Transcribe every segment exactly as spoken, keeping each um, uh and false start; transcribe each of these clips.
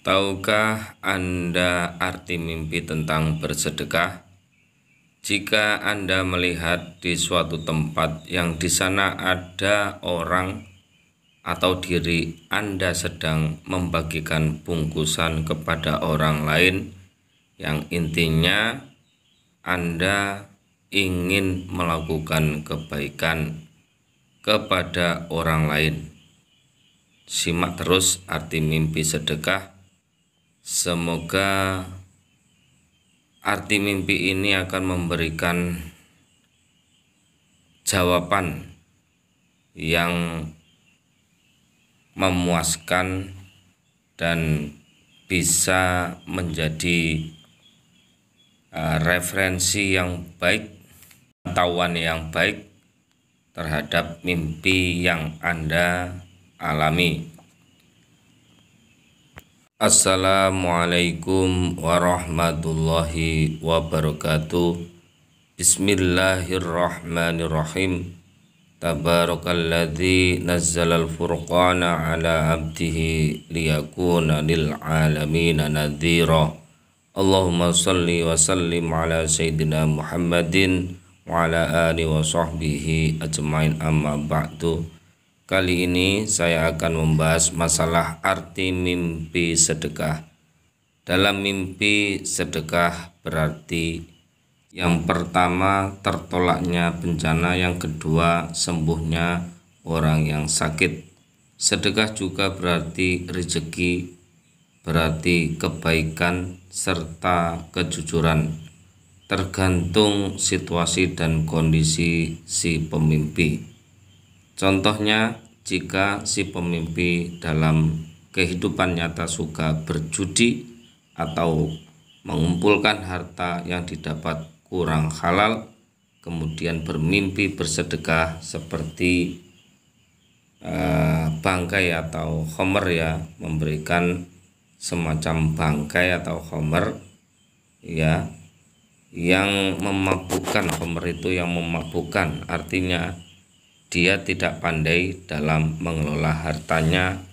Tahukah Anda arti mimpi tentang bersedekah? Jika Anda melihat di suatu tempat yang di sana ada orang atau diri Anda sedang membagikan bungkusan kepada orang lain, yang intinya Anda ingin melakukan kebaikan kepada orang lain. Simak terus arti mimpi sedekah. Semoga arti mimpi ini akan memberikan jawaban yang memuaskan dan bisa menjadi uh, referensi yang baik, pengetahuan yang baik terhadap mimpi yang Anda alami. Assalamualaikum warahmatullahi wabarakatuh. Bismillahirrahmanirrahim. Tabarakalladzi nazzalal furqana ala abdihi liyakuna lil alamin nadhira. Allahumma shalli wa sallim ala sayyidina Muhammadin wa ala alihi wa sahbihi ajmain, amma ba'du. Kali ini saya akan membahas masalah arti mimpi sedekah. Dalam mimpi sedekah berarti yang pertama tertolaknya bencana, yang kedua sembuhnya orang yang sakit. Sedekah juga berarti rezeki, berarti kebaikan serta kejujuran, tergantung situasi dan kondisi si pemimpi. Contohnya, jika si pemimpi dalam kehidupan nyata suka berjudi atau mengumpulkan harta yang didapat kurang halal, kemudian bermimpi bersedekah seperti eh, bangkai atau homer, ya, memberikan semacam bangkai atau homer, ya, yang memabukkan. Homer itu yang memabukkan, artinya dia tidak pandai dalam mengelola hartanya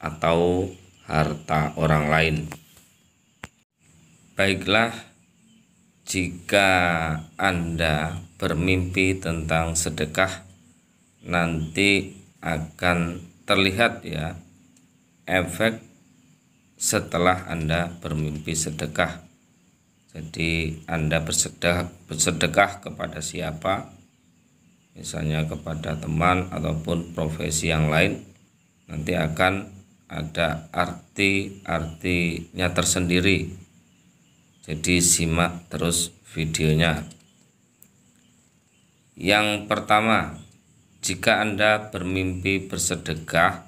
atau harta orang lain. Baiklah, jika Anda bermimpi tentang sedekah, nanti akan terlihat, ya, efek setelah Anda bermimpi sedekah. Jadi Anda bersedekah, bersedekah kepada siapa? Misalnya kepada teman ataupun profesi yang lain, nanti akan ada arti-artinya tersendiri. Jadi simak terus videonya. Yang pertama, jika Anda bermimpi bersedekah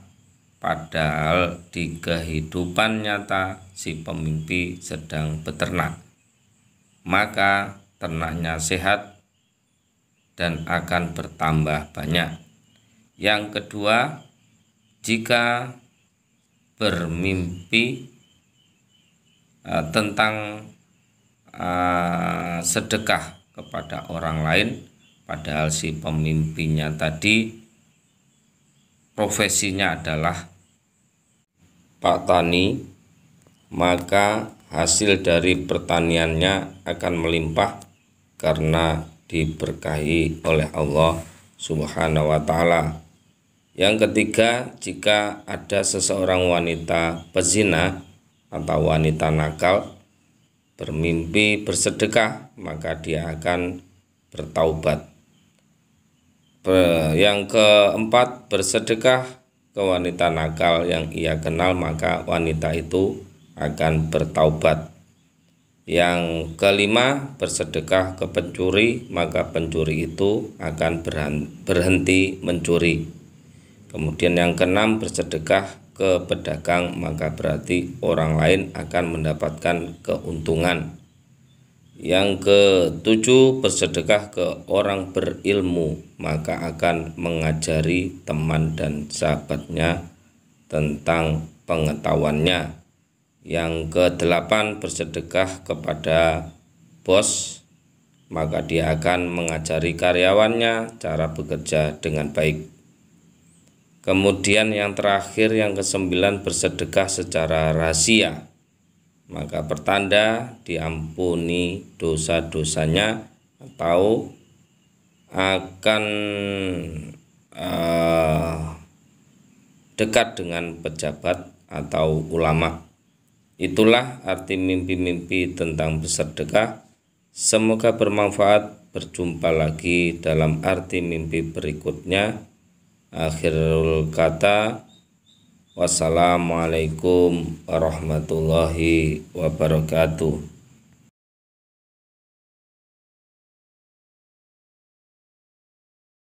padahal di kehidupan nyata si pemimpi sedang beternak, maka ternaknya sehat dan akan bertambah banyak. Yang kedua, jika bermimpi uh, tentang uh, sedekah kepada orang lain, padahal si pemimpinya tadi profesinya adalah Pak Tani, maka hasil dari pertaniannya akan melimpah karena diberkahi oleh Allah Subhanahu wa Ta'ala. Yang ketiga, jika ada seseorang wanita pezina atau wanita nakal bermimpi bersedekah, maka dia akan bertaubat. Yang keempat, bersedekah ke wanita nakal yang ia kenal, maka wanita itu akan bertaubat. Yang kelima, bersedekah ke pencuri, maka pencuri itu akan berhenti mencuri. Kemudian yang keenam, bersedekah ke pedagang, maka berarti orang lain akan mendapatkan keuntungan. Yang ketujuh, bersedekah ke orang berilmu, maka akan mengajari teman dan sahabatnya tentang pengetahuannya. Yang kedelapan, bersedekah kepada bos, maka dia akan mengajari karyawannya cara bekerja dengan baik. Kemudian yang terakhir, yang kesembilan, bersedekah secara rahasia, maka pertanda diampuni dosa-dosanya atau akan uh, dekat dengan pejabat atau ulama. Itulah arti mimpi-mimpi tentang bersedekah. Semoga bermanfaat. Berjumpa lagi dalam arti mimpi berikutnya. Akhirul kata, wassalamualaikum warahmatullahi wabarakatuh.